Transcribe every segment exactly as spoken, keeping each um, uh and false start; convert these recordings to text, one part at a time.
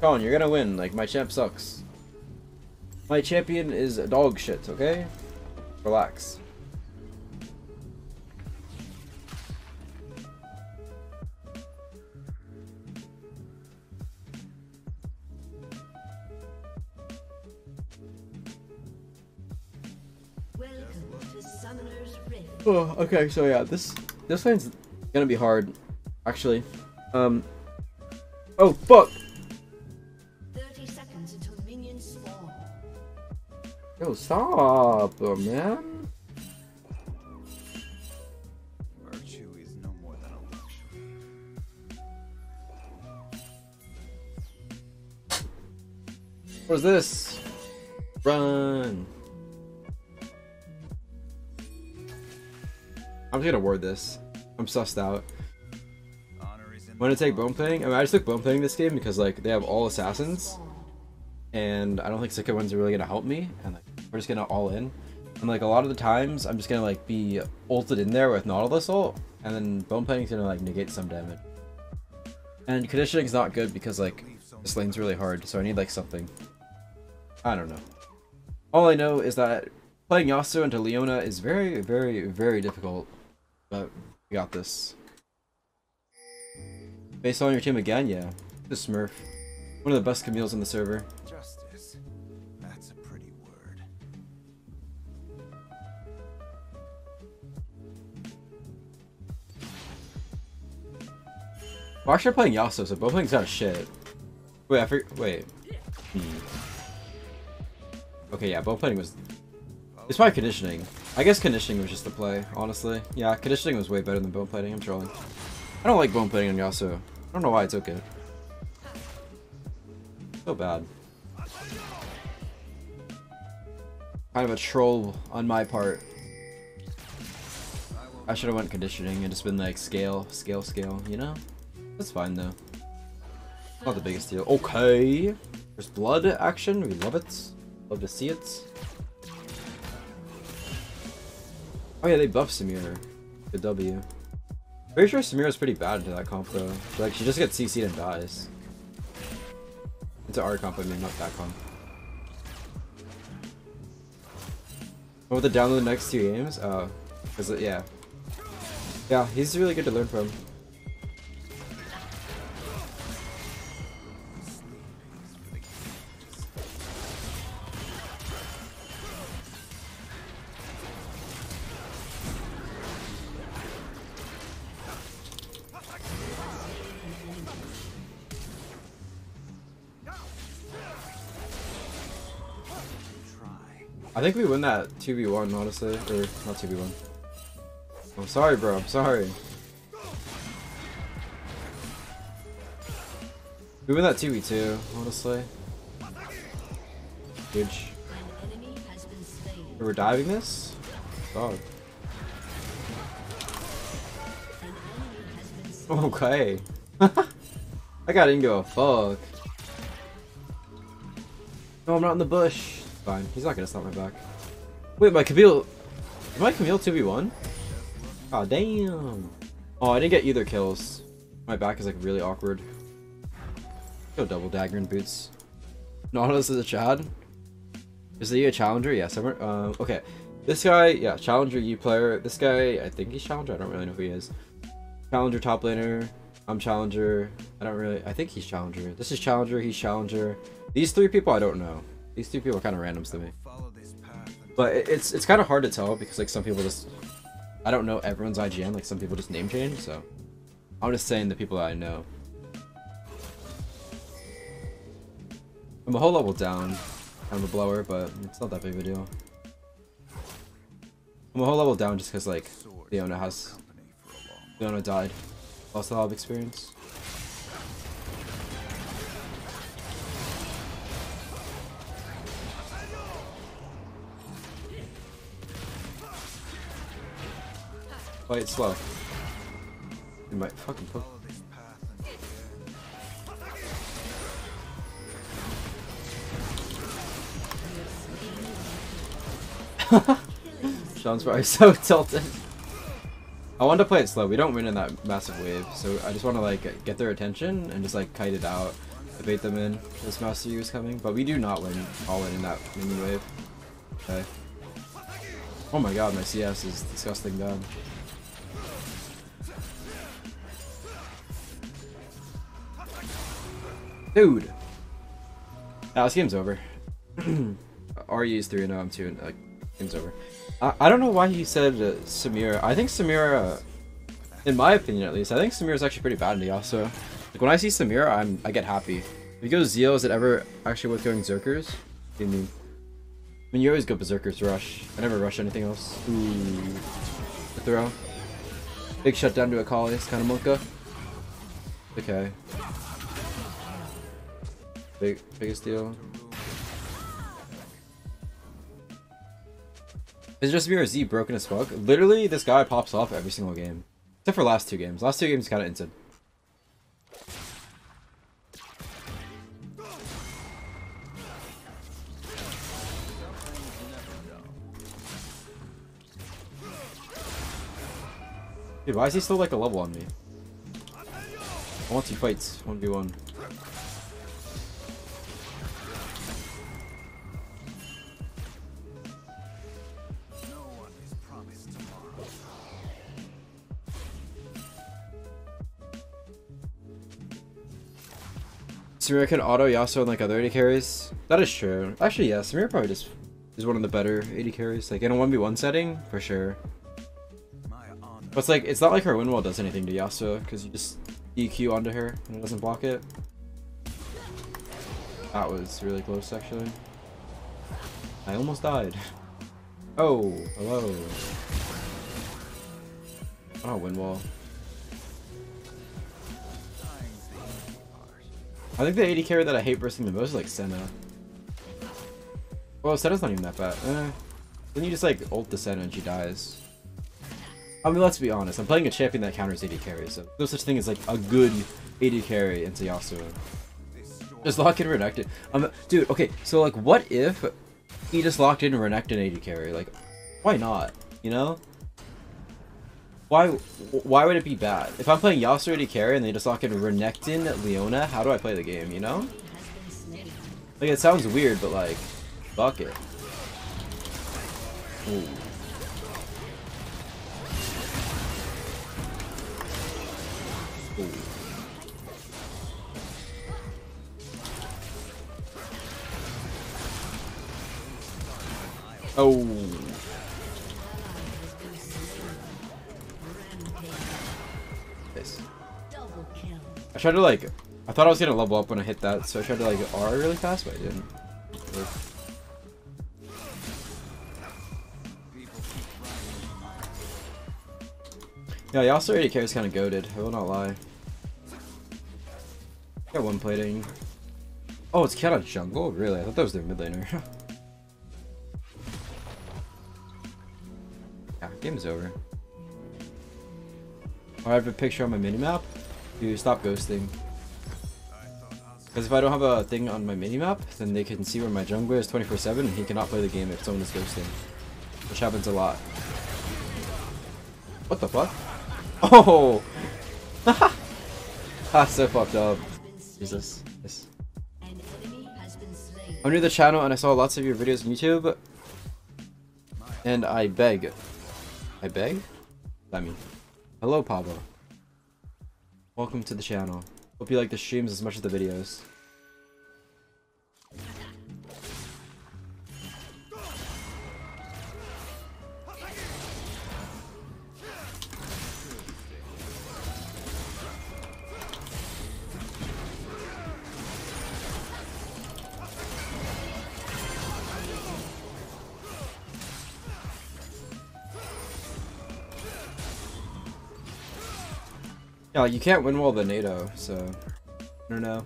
Sean, you're gonna win. Like, my champ sucks. My champion is dog shit, okay? Relax. Oh, okay, so yeah, this this lane's gonna be hard, actually. Um Oh fuck! thirty seconds until minions spawn. Yo, stop, man. Virtue is no more than a luxury. What is this? Run. I'm just gonna ward this. I'm sussed out. I'm gonna take bone playing. I mean, I just took bone playing this game because like they have all assassins, and I don't think second ones are really gonna help me. And like we're just gonna all in. And like a lot of the times, I'm just gonna like be ulted in there with Nautilus ult, and then bone playing's gonna like negate some damage. And conditioning's not good because like this lane's really hard, so I need like something. I don't know. All I know is that playing Yasuo into Leona is very, very, very difficult. But we got this. Based on your team again, yeah. The Smurf. One of the best Camilles on the server. Justice. That's a pretty word. We're actually playing Yasuo, so both things out of shit. Wait, I forgot. Wait. Hmm. Okay, yeah, both playing was. It's probably conditioning. I guess conditioning was just the play, honestly. Yeah, conditioning was way better than bone plating. I'm trolling. I don't like bone plating on Yasuo. I don't know why. It's okay. So bad. Kind of a troll on my part. I should have went conditioning and just been like scale, scale, scale. You know, that's fine though. Not the biggest deal. Okay. There's blood action. We love it. Love to see it. Oh yeah, they buffed Samira. Good W. Pretty sure Samira's pretty bad into that comp though. She, like she just gets C C'd and dies. It's an R comp, I mean, not that comp. What with the down to the next two games? Oh, cause it, yeah, yeah, he's really good to learn from. I think we win that two v one, honestly. Or, not two v one. I'm sorry, bro. I'm sorry. We win that two v two, honestly. Huge. We're diving this? Dog. Okay. I got Ingo. Fuck. No, I'm not in the bush. Fine. He's not gonna stop my back. Wait, my Camille. Is my Camille two v one? Oh, damn. Oh, I didn't get either kills. My back is like really awkward. Go double dagger and boots. Nautilus is a Chad. Is he a challenger? Yes. Yeah, um, okay. This guy, yeah, challenger Yi player. This guy, I think he's challenger. I don't really know who he is. Challenger top laner. I'm challenger. I don't really. I think he's challenger. This is challenger. He's challenger. These three people, I don't know. These two people are kind of randoms to me, but it's it's kind of hard to tell because like some people just, I don't know everyone's I G N, like some people just name change, so I'm just saying the people that I know. I'm a whole level down. I'm a blower, but it's not that big of a deal. I'm a whole level down just because like Leona has, Leona died, lost a lot of experience. Wait, it's slow. You might fucking poke. Sean's probably so tilted. I want to play it slow. We don't win in that massive wave, so I just want to like get their attention and just like kite it out. bait them in. This Master Yi is coming, but we do not win all in in that mini wave. Okay. Oh my god, my C S is disgusting bad. Dude! Ah, this game's over. R E is three and oh, I'm two and like, game's over. I, I don't know why he said uh, Samira. I think Samira, in my opinion at least, I think Samira's actually pretty bad in Yasuo. Like, when I see Samira, I'm, I get happy. If you go Zeo, is it ever actually worth going Berserkers? What do you mean? I mean, you always go Berserkers rush. I never rush anything else. Ooh. The throw. Big shutdown to Akali. It's kind of Mocha. Okay. Big, biggest deal. Is it just Mirror Z broken as fuck? Literally, this guy pops off every single game. Except for last two games. Last two games kind of insane. Dude, why is he still like a level on me? Once he fights, one v one. Samira can auto Yasuo and like other A D carries. That is true. Actually, yeah, Samira probably just is one of the better A D carries. Like in a one v one setting, for sure. But it's like it's not like her win wall does anything to Yasuo because you just E Q onto her and it doesn't block it. That was really close actually. I almost died. Oh, hello. Oh, win wall. I think the A D carry that I hate bursting the most is like Senna. Well, Senna's not even that bad. Eh. Then you just like ult the Senna and she dies. I mean, let's be honest. I'm playing a champion that counters A D carry, so no such thing as like a good A D carry into Yasuo. Just lock in Renekton. Um, dude, okay, so like what if he just locked in Renekton A D carry? Like, why not? You know? Why why would it be bad? If I'm playing Yasuo A D carry and they just lock in Renekton, Leona, how do I play the game, you know? Like, it sounds weird, but like, fuck it. Ooh. Ooh. Oh. I tried to like, I thought I was gonna level up when I hit that, so I tried to like R really fast, but I didn't. Like... Yeah, Yasuo A D carry is kind of goated. I will not lie. Got one plating. Oh, it's Cat on jungle? Really? I thought that was their mid laner. Yeah, game's over. Oh, I have a picture on my minimap. Dude, stop ghosting. Because if I don't have a thing on my minimap, then they can see where my jungle is twenty-four seven and he cannot play the game if someone is ghosting. Which happens a lot. What the fuck? Oh! That's so fucked up. Jesus. Yes. I'm new to the channel and I saw lots of your videos on YouTube. And I beg. I beg? What does that mean? Hello, Pablo. Welcome to the channel. Hope you like the streams as much as the videos. Yeah, you can't win wall the NATO, so I don't know.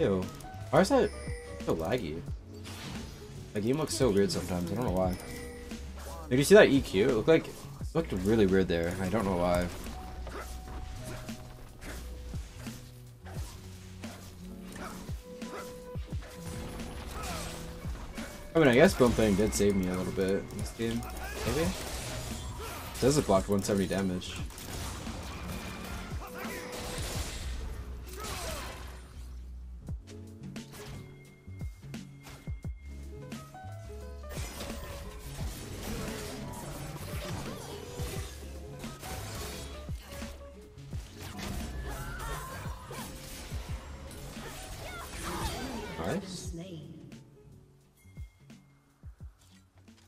Ew. Why is that so laggy? The game looks so weird sometimes, I don't know why. Did you see that E Q? It looked like it looked really weird there. I don't know why. I mean, I guess bumping did save me a little bit in this game, maybe? There's a blocked one seventy damage.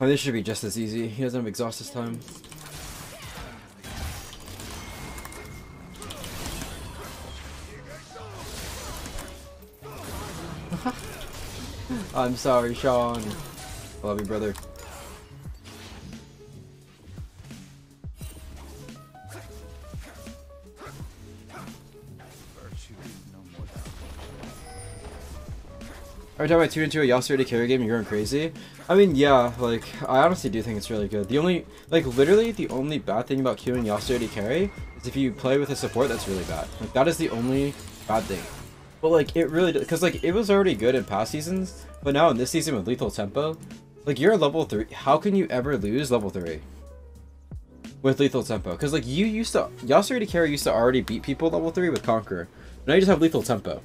Oh, this should be just as easy. He doesn't have exhaust this time. I'm sorry, Sean. I love you, brother. Every time I tune into a Yasuo to carry game, you're going crazy. I mean, yeah, like, I honestly do think it's really good. The only, like, literally the only bad thing about queuing Yasuo to carry is if you play with a support that's really bad. Like, that is the only bad thing. But, like, it really, because, like, it was already good in past seasons, but now in this season with Lethal Tempo, like, you're level three. How can you ever lose level three with Lethal Tempo? Because, like, you used to, Yasuo to carry used to already beat people level three with Conqueror. Now you just have Lethal Tempo.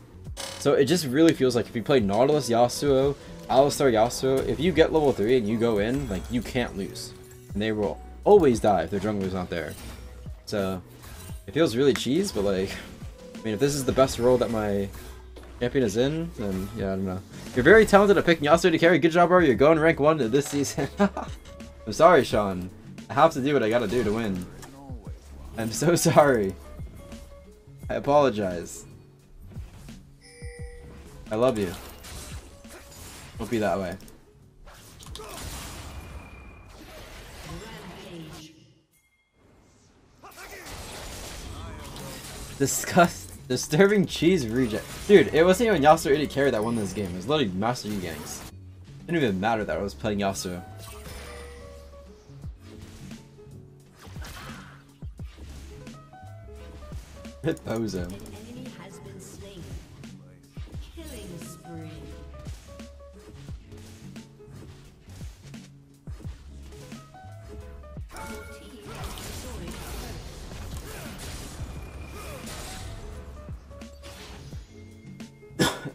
So it just really feels like if you play Nautilus Yasuo, Alistar Yasuo, if you get level three and you go in, like, you can't lose. And they will always die if their jungler's not there. So it feels really cheese, but, like, I mean, if this is the best role that my champion is in, then, yeah, I don't know. You're very talented at picking Yasuo to carry. Good job, bro. You're going rank one this season. I'm sorry, Sean. I have to do what I gotta do to win. I'm so sorry. I apologize. I love you. Don't be that way. Disgust. Disturbing cheese reject. Dude, it wasn't even Yasuo eighty carry that won this game. It was literally Master Yi ganks. It didn't even matter that I was playing Yasuo. Hit Bozo.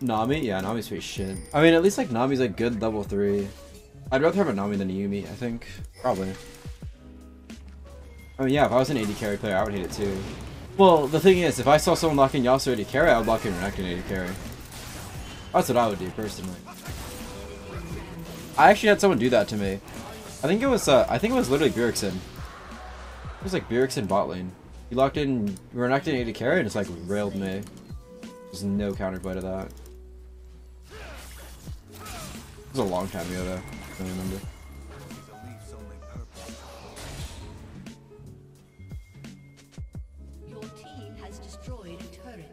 Nami? Yeah, Nami's pretty shit. I mean, at least, like, Nami's, like, good level three. I'd rather have a Nami than a Yuumi, I think. Probably. I mean, yeah, if I was an A D carry player, I would hate it too. Well, the thing is, if I saw someone locking Yasuo A D carry, I would lock in Renekton A D carry. That's what I would do, personally. I actually had someone do that to me. I think it was, uh, I think it was literally Beuriksen. It was, like, Beuriksen bot lane. He locked in Renekton A D carry and just, like, railed me. There's no counterplay to that. It was a long time ago, though. I don't remember. Your team has destroyed a turret.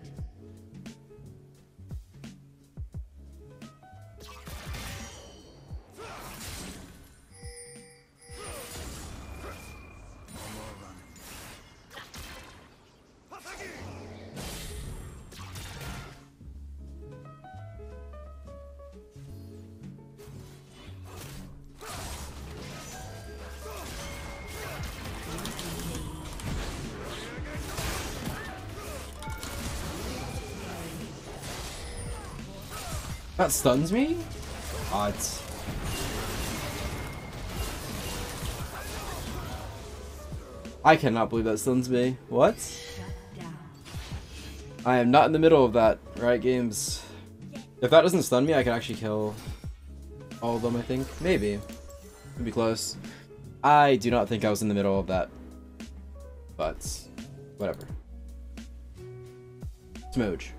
That stuns me? Odd. I cannot believe that stuns me. What? I am not in the middle of that, right, games? If that doesn't stun me, I can actually kill all of them, I think. Maybe. It'd be close. I do not think I was in the middle of that. But, whatever. Smooge.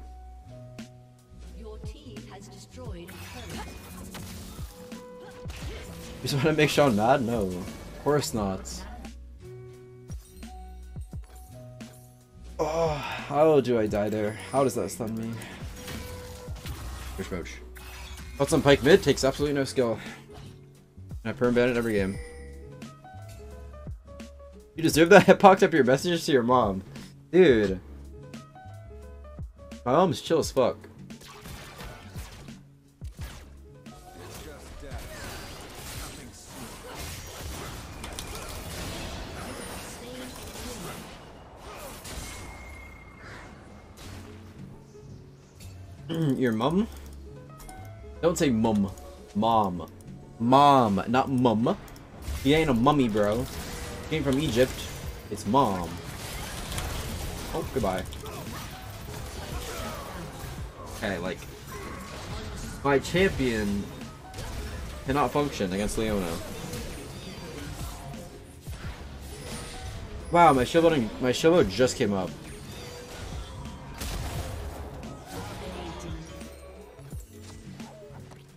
You just want to make Sean mad? No, of course not. Oh, how do I die there? How does that stun me? Push, push. What's on Pyke mid? Takes absolutely no skill. And I perm ban it every game. You deserve that. I popped up your messages to your mom. Dude. My mom's chill as fuck. Your mum? Don't say mum. Mom. Mom, not mum. He ain't a mummy, bro. Came from Egypt. It's mom. Oh, goodbye. Okay, like... my champion cannot function against Leona. Wow, my shield button, my shield button just came up.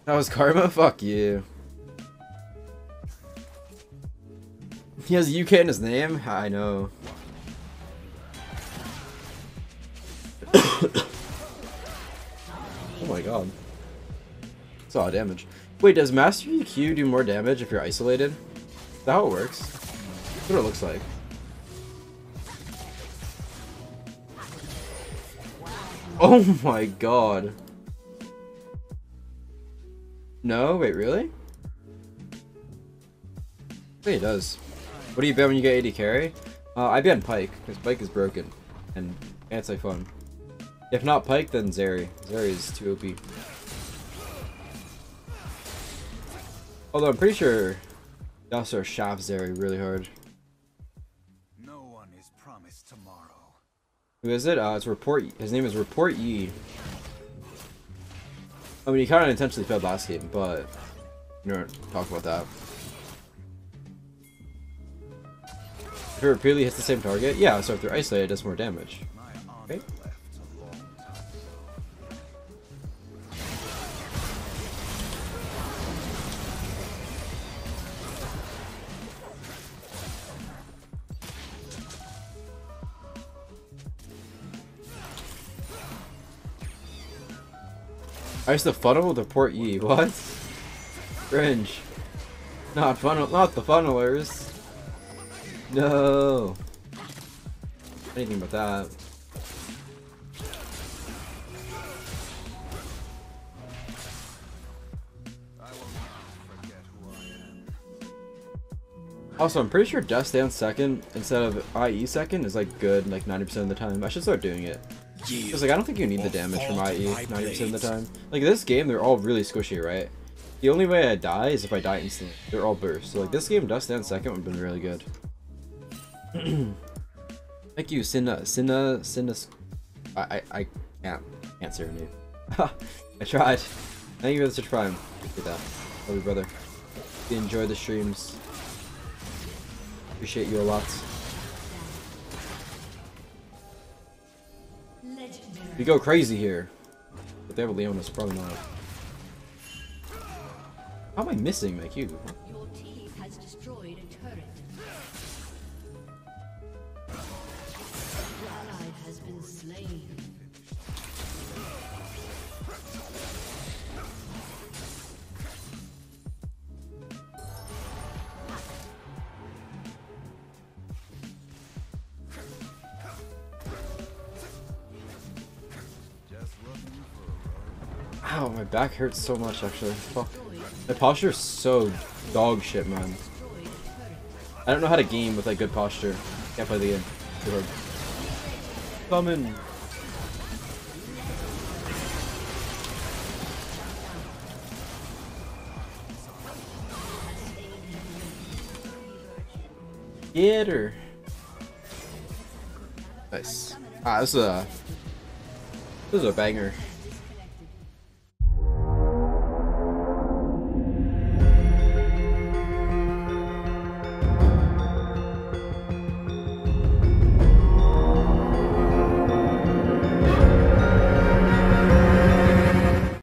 That was karma? Fuck you. He has U K in his name? I know. Oh my god. That's a lot of damage. Wait, does Master Yi Q do more damage if you're isolated? Is that how it works? That's what it looks like. Oh my god. No, wait, really? Wait, it does. What do you ban when you get A D carry? Uh, I ban Pyke, because Pyke is broken and anti-fun. If not Pyke, then Zeri. Zeri is too O P. Although I'm pretty sure Yasuo shafts Zeri really hard. No one is promised tomorrow. Who is it? Uh, it's Report. His name is Report Yee. I mean, he kind of intentionally failed last game, but you know, talk about that. If it repeatedly hits the same target, yeah. So if they're isolated, it does more damage. Okay. I used to funnel with Report Yee. What? Cringe. Not funnel. Not the funnelers. No. Anything but that. Also, I'm pretty sure Death's Dance second instead of I E second is like good like ninety percent of the time. I should start doing it. Because like I don't think you need the damage from I E ninety percent of the time. Like this game, they're all really squishy, right? The only way I die is if I die instantly. They're all bursts. So like this game, Death's Dance second would have been really good. Thank you, Senna. Senna. Senna. I. I. I can't. Can't say her name. I tried. Thank you for the search prime. Appreciate that. Love you, brother. You enjoy the streams. Appreciate you a lot. We go crazy here. But they have a Leona, so probably not. How am I missing my Q? Your team has destroyed a turret. Your ally has been slain. Ow, my back hurts so much actually. Fuck. My posture is so dog shit, man. I don't know how to game with like good posture. Can't play the game. Too hard. Summon. Get her. Nice. Ah, this is a this is a banger.